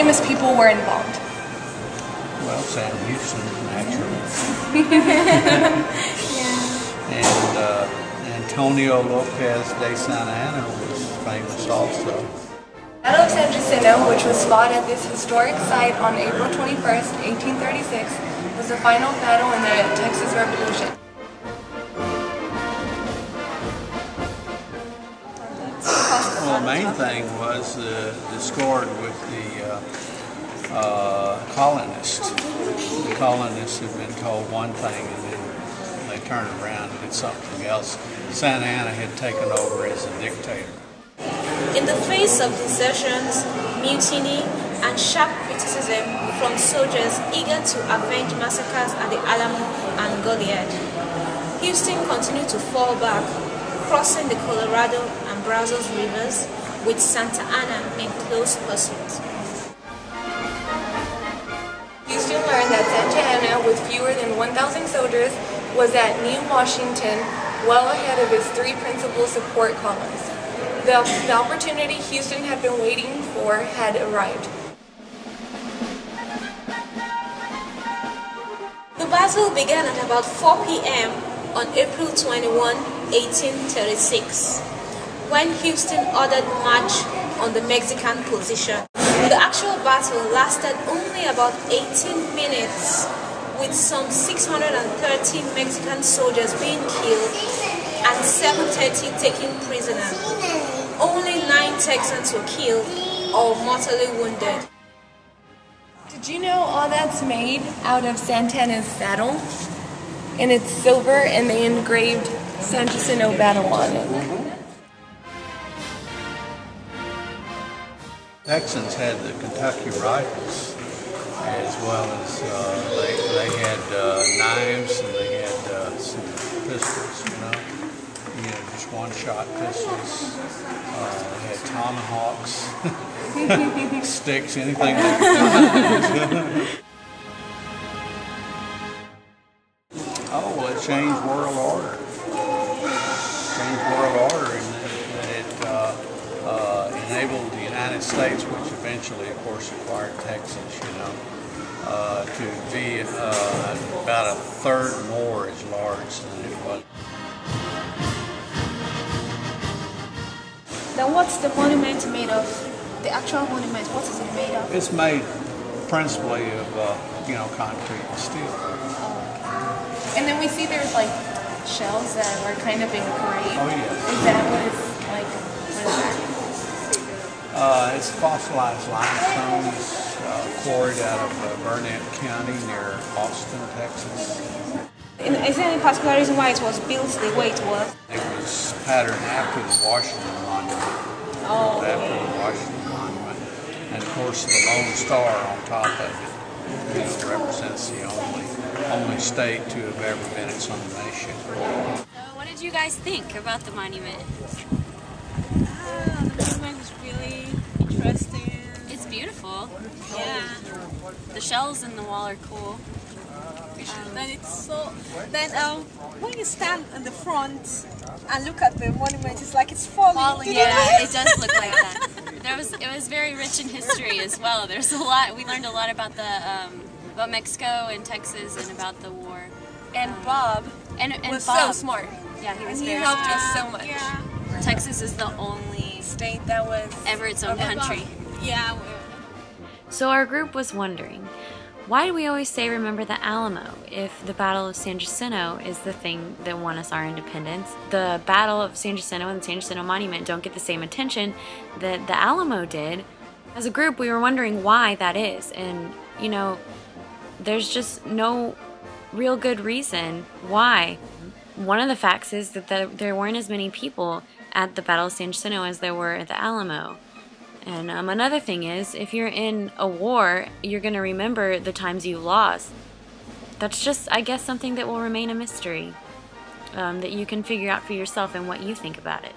famous people were involved? Well, Sam Houston, naturally. Yeah. And Antonio Lopez de Santa Anna was famous also. The Battle of San Jacinto, which was fought at this historic site on April 21st, 1836, was the final battle in the Texas Revolution. Well, the main thing was discord with the colonists. The colonists had been told one thing and then they turned around and did something else. Santa Anna had taken over as a dictator. In the face of desertions, mutiny, and sharp criticism from soldiers eager to avenge massacres at the Alamo and Goliad, Houston continued to fall back, crossing the Colorado and Brazos rivers with Santa Anna in close pursuit. Houston learned that Santa Anna, with fewer than 1,000 soldiers, was at New Washington, well ahead of his three principal support columns. The opportunity Houston had been waiting for had arrived. The battle began at about 4 p.m. on April 21, 1836, when Houston ordered march on the Mexican position. The actual battle lasted only about 18 minutes, with some 630 Mexican soldiers being killed and 730 taken prisoner. Only 9 Texans were killed or mortally wounded. Did you know all that's made out of Santa Anna's saddle? And it's silver, and they engraved San Jacinto Battle on it. Texans had the Kentucky Rifles, as well as they had knives, and they had some pistols, you know, just one-shot pistols. They had tomahawks, sticks, anything they could find. Oh, well, it changed world order. Enabled the United States, which eventually, of course, acquired Texas, to be about a third more as large than it was. Now, what's the monument made of? The actual monument, what is it made of? It's made principally of, concrete and steel. And then we see there's like shells that were kind of engraved. Oh yeah. Is that what it's like? It's fossilized limestone quarried out of Burnett County near Austin, Texas. And is there any particular reason why it was built the way it was? It was patterned after the Washington Monument. Oh. After the Washington Monument, and of course the Lone Star on top of it. It represents the only state to have ever been its own nation. So what did you guys think about the monument? The monument was really interesting. It's beautiful. Yeah. The shells in the wall are cool. When you stand in the front and look at the monument, it's like it's falling. Yeah, it does look like that. It was very rich in history as well. There's a lot. We learned a lot about the about Mexico and Texas and about the war. And Bob was Bob. So smart. Yeah, he was. He helped us so much. Yeah. Texas is the only state that was ever its own country. Bob. Yeah. So our group was wondering, why do we always say remember the Alamo if the Battle of San Jacinto is the thing that won us our independence? The Battle of San Jacinto and the San Jacinto Monument don't get the same attention that the Alamo did. As a group, we were wondering why that is, and there's just no real good reason why. One of the facts is that there weren't as many people at the Battle of San Jacinto as there were at the Alamo. And another thing is, if you're in a war, you're going to remember the times you lost. That's just, I guess, something that will remain a mystery that you can figure out for yourself and what you think about it.